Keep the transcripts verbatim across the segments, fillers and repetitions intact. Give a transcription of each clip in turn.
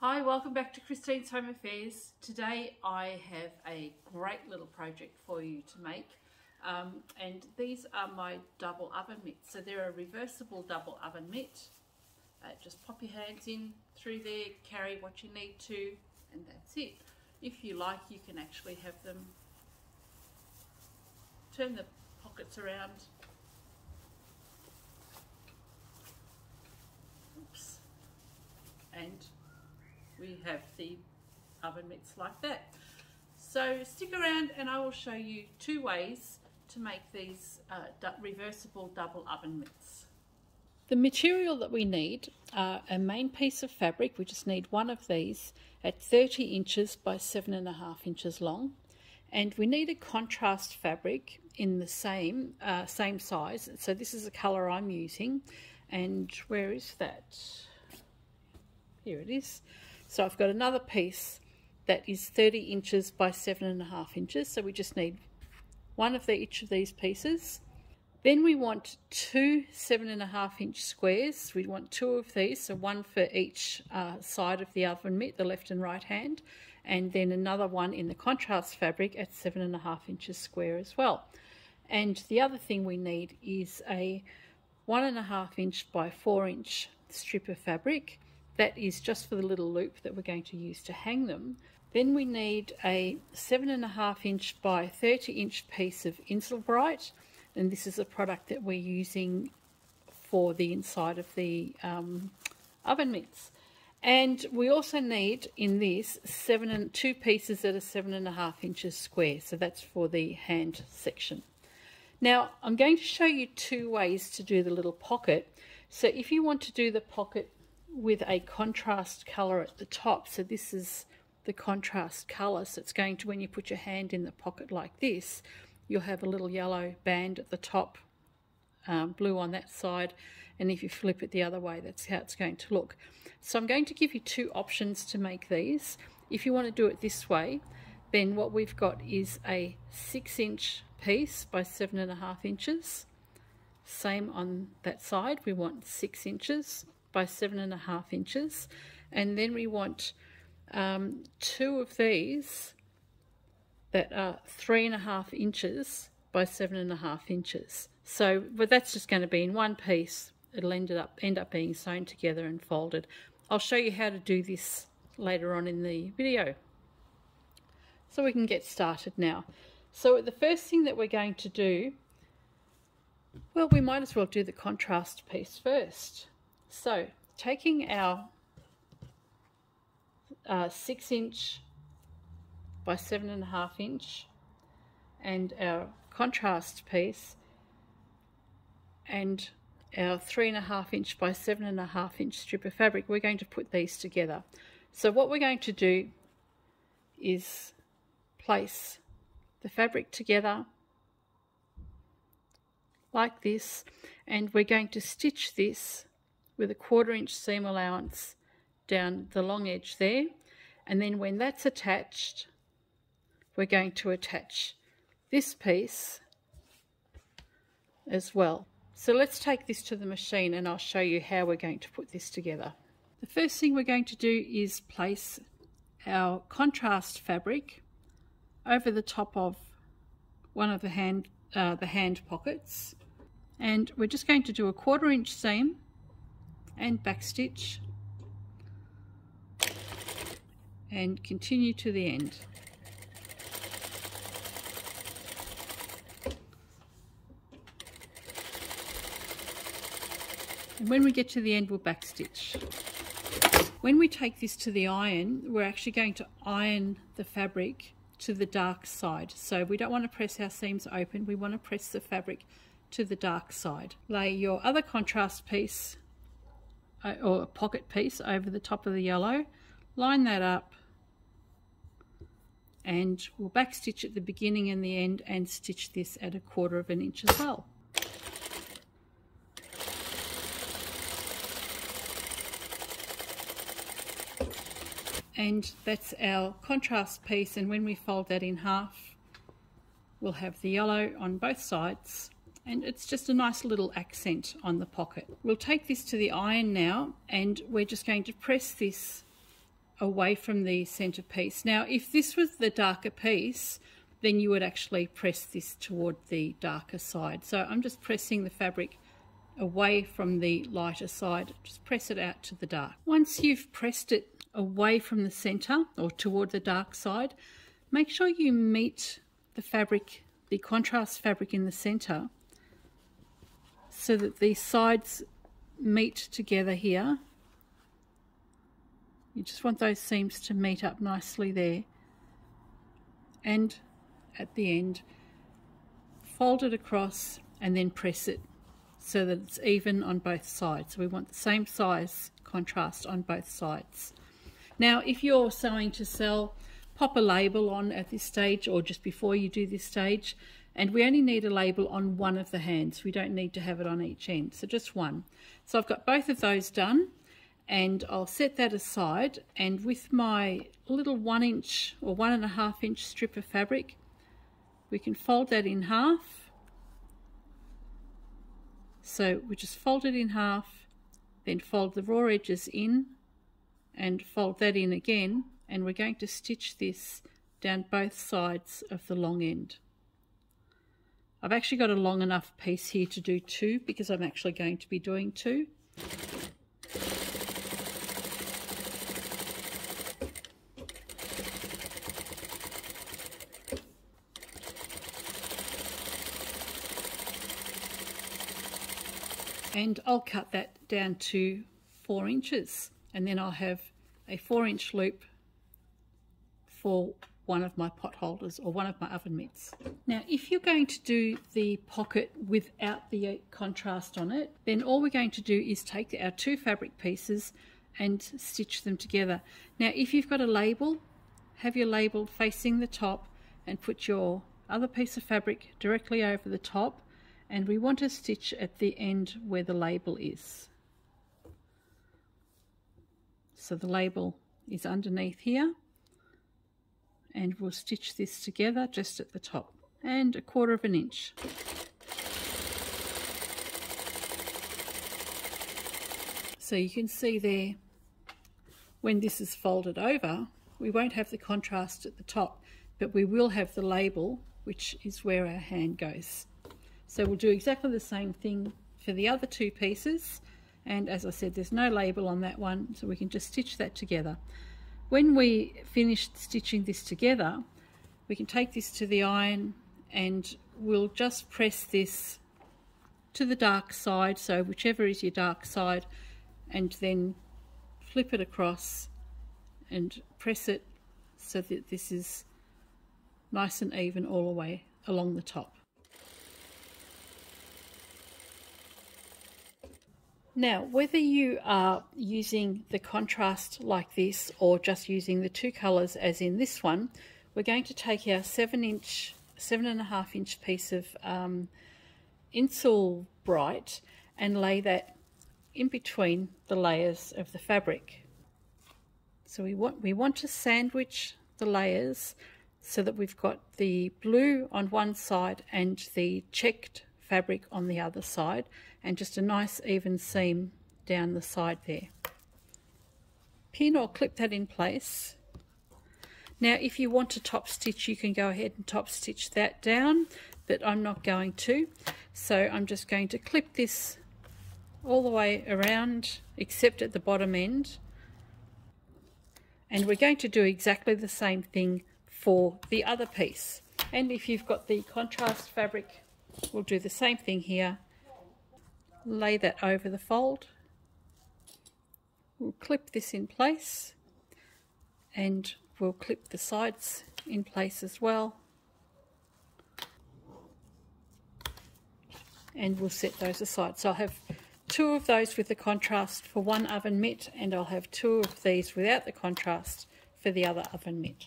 Hi, welcome back to Christine's Home Affairs. Today I have a great little project for you to make um, and these are my double oven mitts. So they're a reversible double oven mitt. Uh, just pop your hands in through there, carry what you need to, and that's it. If you like, you can actually have them, turn the pockets around. Oops. And we have the oven mitts like that. So stick around and I will show you two ways to make these uh, du reversible double oven mitts. The material that we need are a main piece of fabric. We just need one of these at thirty inches by seven and a half inches long, and we need a contrast fabric in the same uh, same size. So this is the colour I'm using, and where is that? Here it is. So I've got another piece that is thirty inches by seven and a half inches. So we just need one of the, each of these pieces. Then we want two seven and a half inch squares. We want two of these, so one for each uh, side of the oven mitt, the left and right hand, and then another one in the contrast fabric at seven and a half inches square as well. And the other thing we need is a one and a half inch by four inch strip of fabric. That is just for the little loop that we're going to use to hang them. Then we need a seven and a half inch by thirty inch piece of Insulbrite, and this is a product that we're using for the inside of the um, oven mitts. And we also need in this seven and two pieces that are seven and a half inches square, so that's for the hand section. Now I'm going to show you two ways to do the little pocket. So if you want to do the pocket with a contrast colour at the top, so this is the contrast colour, so it's going to, when you put your hand in the pocket like this, you'll have a little yellow band at the top, um, blue on that side, and if you flip it the other way, that's how it's going to look. So I'm going to give you two options to make these. If you want to do it this way, then what we've got is a six inch piece by seven and a half inches, same on that side, we want six inches by seven and a half inches, and then we want um, two of these that are three and a half inches by seven and a half inches. So, but that's just going to be in one piece. It'll end up end up being sewn together and folded. I'll show you how to do this later on in the video. So we can get started now. So the first thing that we're going to do, well, we might as well do the contrast piece first. So, taking our uh, six inch by seven and a half inch and our contrast piece and our three and a half inch by seven and a half inch strip of fabric, we're going to put these together. So what we're going to do is place the fabric together like this, and we're going to stitch this with a quarter inch seam allowance down the long edge there, and then when that's attached, we're going to attach this piece as well. So let's take this to the machine and I'll show you how we're going to put this together. The first thing we're going to do is place our contrast fabric over the top of one of the hand, uh, the hand pockets, and we're just going to do a quarter inch seam and back stitch and continue to the end. And when we get to the end, we'll back stitch. When we take this to the iron, we're actually going to iron the fabric to the dark side. So we don't want to press our seams open, we want to press the fabric to the dark side. Lay your other contrast piece or a pocket piece over the top of the yellow, line that up, and we'll back stitch at the beginning and the end and stitch this at a quarter of an inch as well. And that's our contrast piece, and when we fold that in half, we'll have the yellow on both sides. And it's just a nice little accent on the pocket. We'll take this to the iron now, and we're just going to press this away from the center piece. Now, if this was the darker piece, then you would actually press this toward the darker side. So I'm just pressing the fabric away from the lighter side. Just press it out to the dark. Once you've pressed it away from the center or toward the dark side, make sure you meet the fabric, the contrast fabric in the center, so that the sides meet together here. You just want those seams to meet up nicely there. And at the end, fold it across and then press it so that it's even on both sides. So we want the same size contrast on both sides. Now, if you're sewing to sell, pop a label on at this stage or just before you do this stage. And we only need a label on one of the hands. We don't need to have it on each end, so just one. So I've got both of those done, and I'll set that aside. And with my little one inch or one and a half inch strip of fabric, we can fold that in half. So we just fold it in half, then fold the raw edges in and fold that in again. And we're going to stitch this down both sides of the long end. I've actually got a long enough piece here to do two, because I'm actually going to be doing two. And I'll cut that down to four inches, and then I'll have a four inch loop for one of my pot holders or one of my oven mitts. Now, if you're going to do the pocket without the contrast on it, then all we're going to do is take our two fabric pieces and stitch them together. Now, if you've got a label, have your label facing the top and put your other piece of fabric directly over the top, and we want to stitch at the end where the label is. So the label is underneath here. And we'll stitch this together just at the top, and a quarter of an inch. So you can see there, when this is folded over, we won't have the contrast at the top, but we will have the label, which is where our hand goes. So we'll do exactly the same thing for the other two pieces, and as I said, there's no label on that one, so we can just stitch that together. When we finish stitching this together, we can take this to the iron and we'll just press this to the dark side, so whichever is your dark side, and then flip it across and press it so that this is nice and even all the way along the top. Now, whether you are using the contrast like this or just using the two colours as in this one, we're going to take our seven inch, seven and a half inch piece of um, Insulbrite and lay that in between the layers of the fabric. So we want, we want to sandwich the layers so that we've got the blue on one side and the checked fabric on the other side, and just a nice even seam down the side there. Pin or clip that in place. Now, if you want to top stitch, you can go ahead and top stitch that down, but I'm not going to, so I'm just going to clip this all the way around except at the bottom end, and we're going to do exactly the same thing for the other piece. And if you've got the contrast fabric, we'll do the same thing here. Lay that over the fold. We'll clip this in place, and we'll clip the sides in place as well. And we'll set those aside. So I'll have two of those with the contrast for one oven mitt, and I'll have two of these without the contrast for the other oven mitt.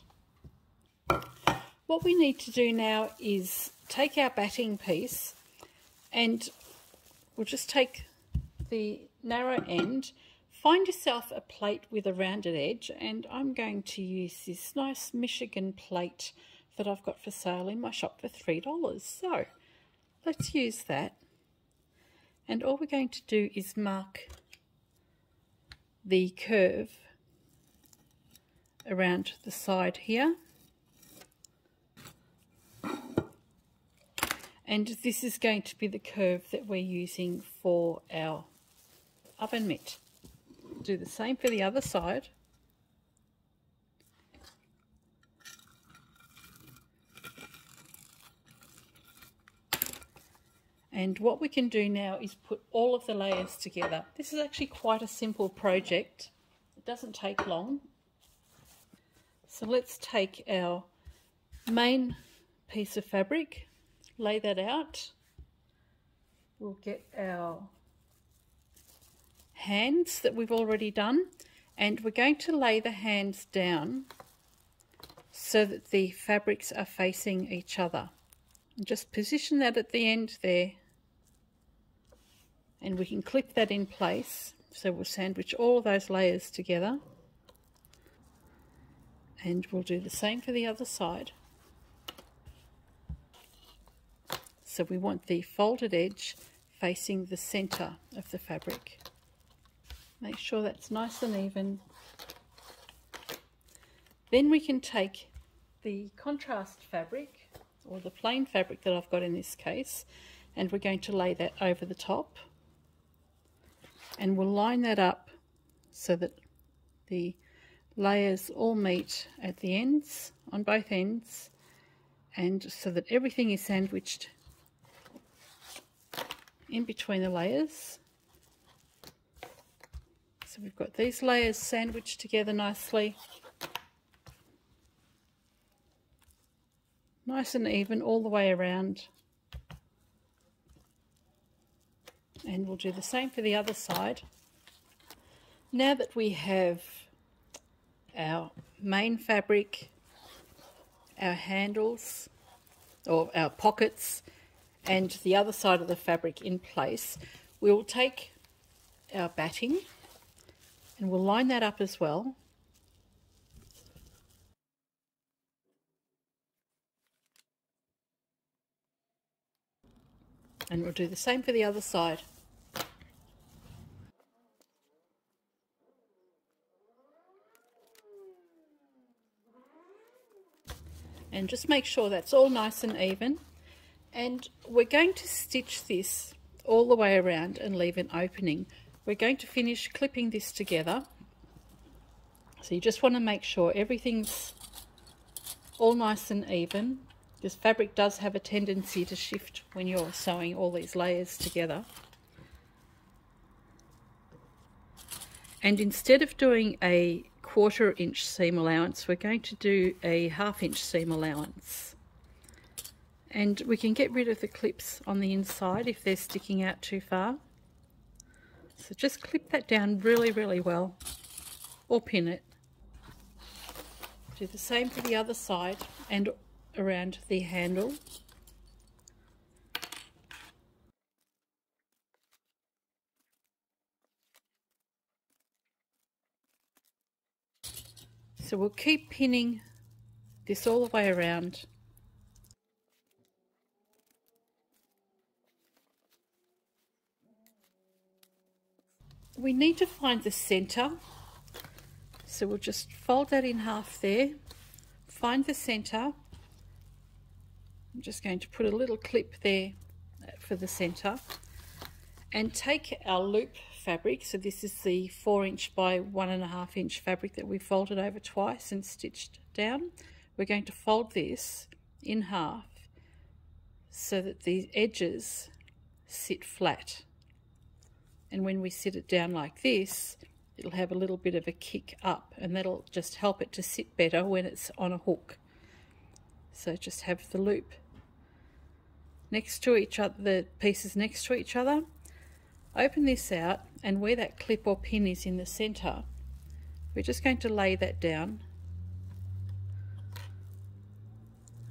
What we need to do now is take our batting piece, and we'll just take the narrow end. Find yourself a plate with a rounded edge, and I'm going to use this nice Michigan plate that I've got for sale in my shop for three dollars. So let's use that, and all we're going to do is mark the curve around the side here. And this is going to be the curve that we're using for our oven mitt. Do the same for the other side. And what we can do now is put all of the layers together. This is actually quite a simple project. It doesn't take long. So let's take our main piece of fabric, lay that out. We'll get our hands that we've already done, and we're going to lay the hands down so that the fabrics are facing each other. And just position that at the end there, and we can clip that in place. So we'll sandwich all those layers together, and we'll do the same for the other side. So we want the folded edge facing the center of the fabric. Make sure that's nice and even. Then we can take the contrast fabric, or the plain fabric that I've got in this case, and we're going to lay that over the top. And we'll line that up so that the layers all meet at the ends, on both ends, and so that everything is sandwiched in between the layers. So we've got these layers sandwiched together nicely, nice and even all the way around, and we'll do the same for the other side. Now that we have our main fabric, our handles or our pockets, and the other side of the fabric in place, we will take our batting and we'll line that up as well. And we'll do the same for the other side. And just make sure that's all nice and even. And we're going to stitch this all the way around and leave an opening. We're going to finish clipping this together. So you just want to make sure everything's all nice and even. This fabric does have a tendency to shift when you're sewing all these layers together. And instead of doing a quarter inch seam allowance, we're going to do a half inch seam allowance. And we can get rid of the clips on the inside if they're sticking out too far. So just clip that down really, really well, or pin it. Do the same for the other side and around the handle. So we'll keep pinning this all the way around. We need to find the center, so we'll just fold that in half there, find the center. I'm just going to put a little clip there for the center, and take our loop fabric. So this is the four inch by one and a half inch fabric that we folded over twice and stitched down. We're going to fold this in half so that the edges sit flat. And when we sit it down like this, it'll have a little bit of a kick up, and that'll just help it to sit better when it's on a hook. So just have the loop next to each other, the pieces next to each other. Open this out, and where that clip or pin is in the center, we're just going to lay that down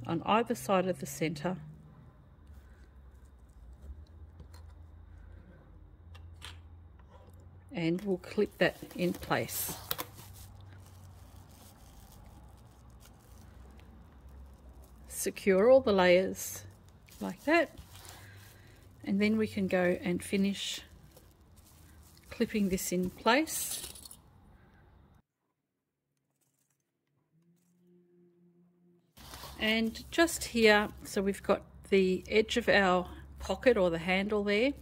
on either side of the center. And we'll clip that in place. Secure all the layers like that, and then we can go and finish clipping this in place. And just here, so we've got the edge of our pocket or the handle there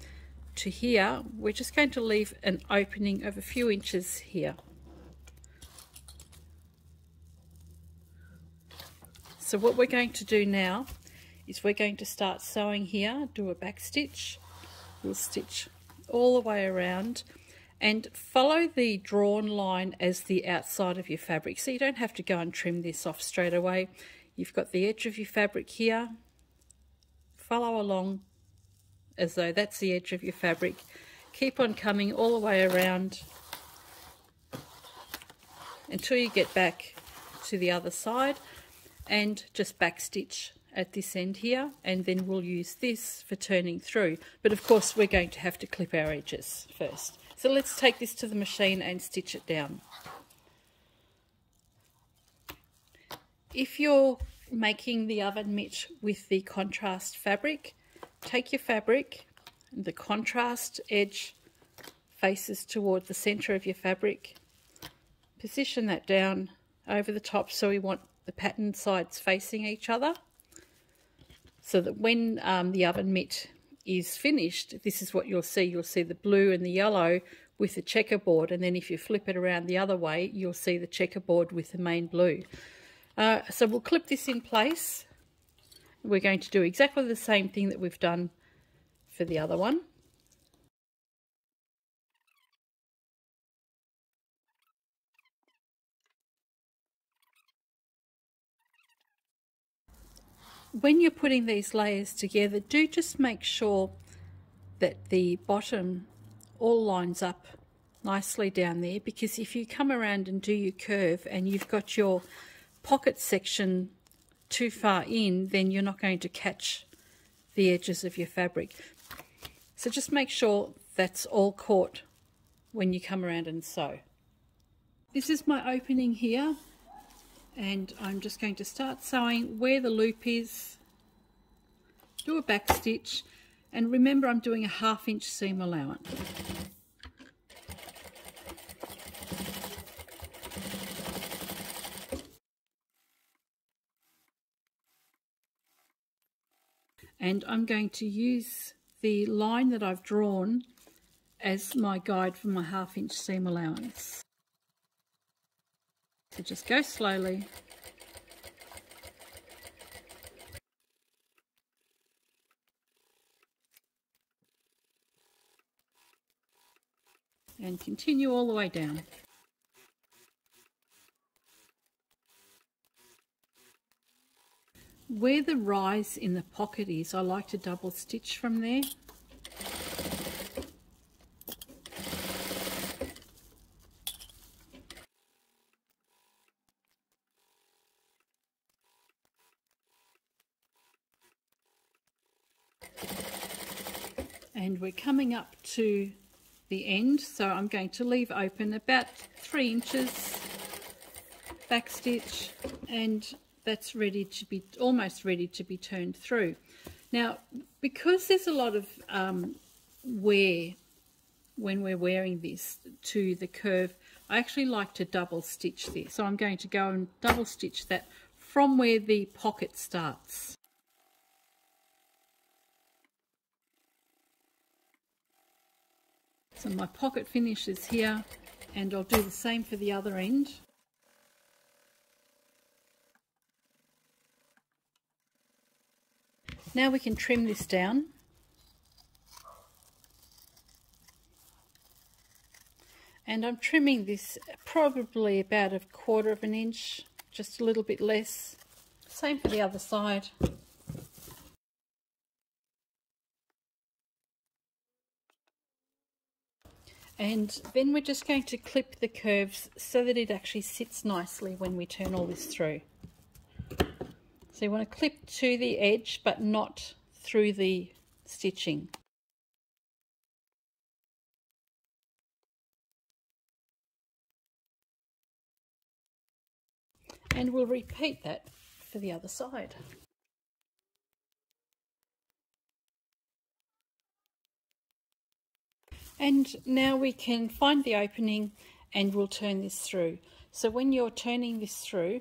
to here, we're just going to leave an opening of a few inches here. So what we're going to do now is we're going to start sewing here, do a back stitch, we'll stitch all the way around and follow the drawn line as the outside of your fabric. So you don't have to go and trim this off straight away. You've got the edge of your fabric here, follow along as though that's the edge of your fabric. Keep on coming all the way around until you get back to the other side and just back stitch at this end here, and then we'll use this for turning through. But of course we're going to have to clip our edges first. So let's take this to the machine and stitch it down. If you're making the oven mitt with the contrast fabric, take your fabric, the contrast edge faces toward the center of your fabric, position that down over the top so we want the pattern sides facing each other, so that when um, the oven mitt is finished, this is what you'll see. You'll see the blue and the yellow with the checkerboard, and then if you flip it around the other way, you'll see the checkerboard with the main blue. Uh, so we'll clip this in place. We're going to do exactly the same thing that we've done for the other one. When you're putting these layers together, do just make sure that the bottom all lines up nicely down there, because if you come around and do your curve and you've got your pocket section too far in, then you're not going to catch the edges of your fabric. So just make sure that's all caught when you come around and sew. This is my opening here, and I'm just going to start sewing where the loop is, do a back stitch, and remember I'm doing a half inch seam allowance. And I'm going to use the line that I've drawn as my guide for my half inch seam allowance. So just go slowly. And continue all the way down. Where the rise in the pocket is, I like to double stitch from there. And we're coming up to the end, so I'm going to leave open about three inches, back stitch, and that's ready to be almost ready to be turned through. Now, because there's a lot of um, wear when we're wearing this to the curve, I actually like to double stitch this. So I'm going to go and double stitch that from where the pocket starts. So my pocket finishes here, and I'll do the same for the other end. Now we can trim this down. And I'm trimming this probably about a quarter of an inch, just a little bit less. Same for the other side. And then we're just going to clip the curves so that it actually sits nicely when we turn all this through. So you want to clip to the edge but not through the stitching. And we'll repeat that for the other side. And now we can find the opening and we'll turn this through. So when you're turning this through,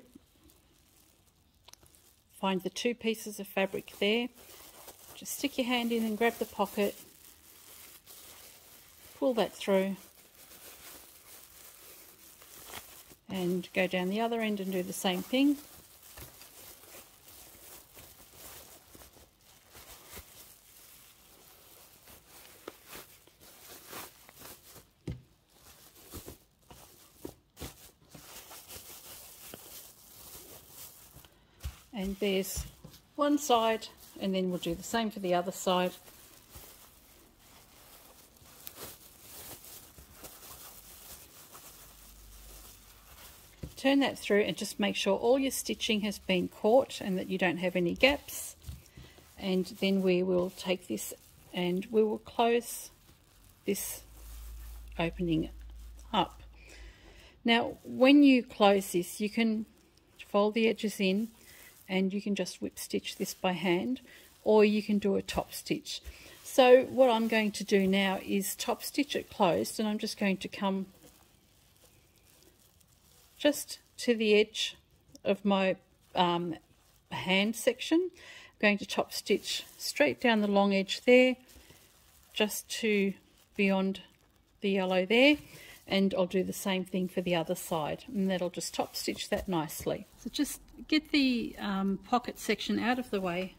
Find the two pieces of fabric there, just stick your hand in and grab the pocket, pull that through and go down the other end and do the same thing. And there's one side, and then we'll do the same for the other side. Turn that through and just make sure all your stitching has been caught and that you don't have any gaps. And then we will take this and we will close this opening up. Now, when you close this, you can fold the edges in, and you can just whip stitch this by hand, or you can do a top stitch. So what I'm going to do now is top stitch it closed, and I'm just going to come just to the edge of my um, hand section. I'm going to top stitch straight down the long edge there, just to beyond the yellow there. And I'll do the same thing for the other side, and that'll just top stitch that nicely. So just get the um, pocket section out of the way,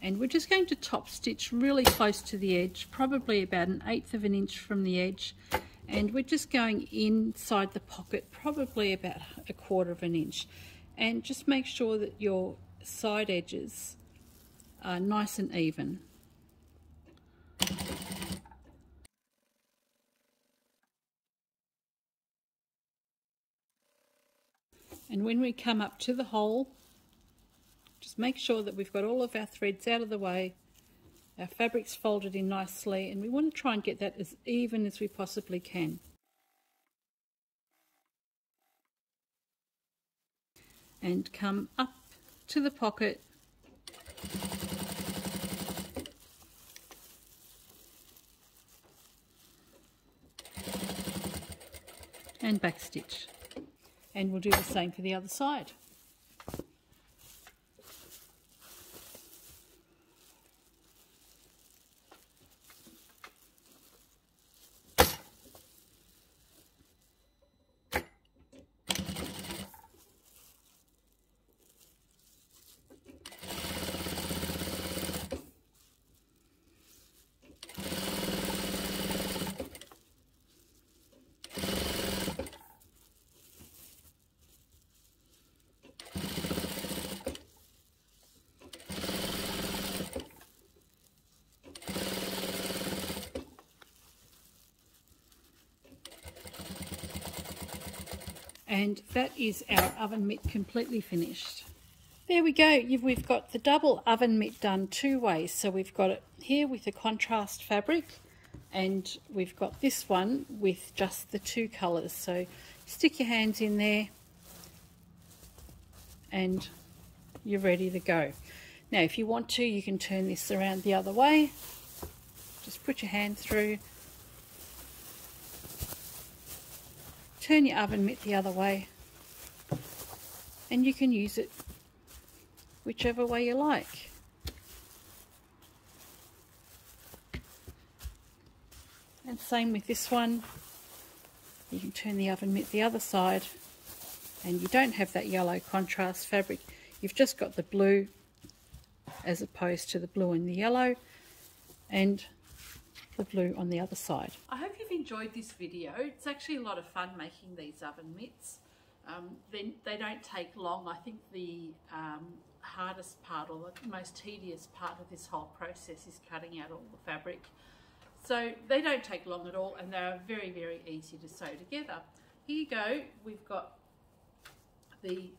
and we're just going to top stitch really close to the edge, probably about an eighth of an inch from the edge, and we're just going inside the pocket probably about a quarter of an inch. And just make sure that your side edges are nice and even. And when we come up to the hole, just make sure that we've got all of our threads out of the way, our fabric's folded in nicely, and we want to try and get that as even as we possibly can. And come up to the pocket, and back stitch. And we'll do the same for the other side. And that is our oven mitt completely finished. There we go. We've got the double oven mitt done two ways. So we've got it here with the contrast fabric, and we've got this one with just the two colours. So stick your hands in there and you're ready to go. Now, if you want to, you can turn this around the other way. Just put your hand through. Turn your oven mitt the other way, and you can use it whichever way you like. And same with this one, you can turn the oven mitt the other side, and you don't have that yellow contrast fabric, you've just got the blue as opposed to the blue and the yellow, and the blue on the other side. I hope you've enjoyed this video. It's actually a lot of fun making these oven mitts. Um, they, they don't take long. I think the um, hardest part or the most tedious part of this whole process is cutting out all the fabric. So they don't take long at all, and they are very very easy to sew together. Here you go, we've got the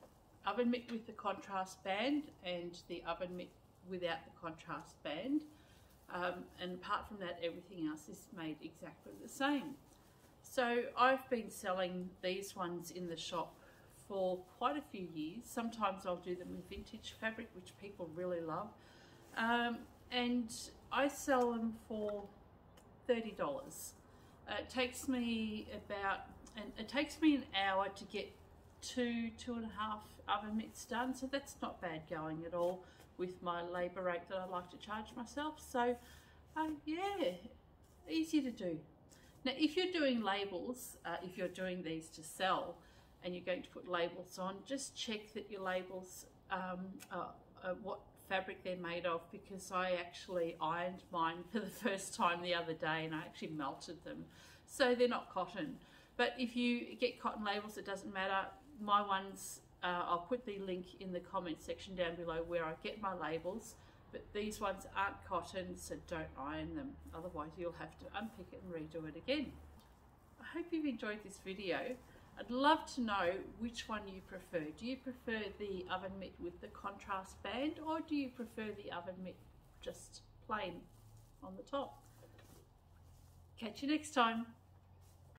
oven mitt with the contrast band and the oven mitt without the contrast band. Um, and apart from that, everything else is made exactly the same. So I've been selling these ones in the shop for quite a few years. Sometimes I'll do them with vintage fabric, which people really love. Um, and I sell them for thirty dollars. Uh, it takes me about, and it takes me an hour to get two, two and a half oven mitts done, so that's not bad going at all with my labour rate that I like to charge myself. So uh, yeah, easy to do. Now if you're doing labels, uh, if you're doing these to sell and you're going to put labels on, just check that your labels, um, uh, uh, what fabric they're made of, because I actually ironed mine for the first time the other day and I actually melted them. So they're not cotton. But if you get cotton labels, it doesn't matter. My ones, uh, I'll put the link in the comment section down below where I get my labels. But these ones aren't cotton, so don't iron them. Otherwise, you'll have to unpick it and redo it again. I hope you've enjoyed this video. I'd love to know which one you prefer. Do you prefer the oven mitt with the contrast band, or do you prefer the oven mitt just plain on the top? Catch you next time.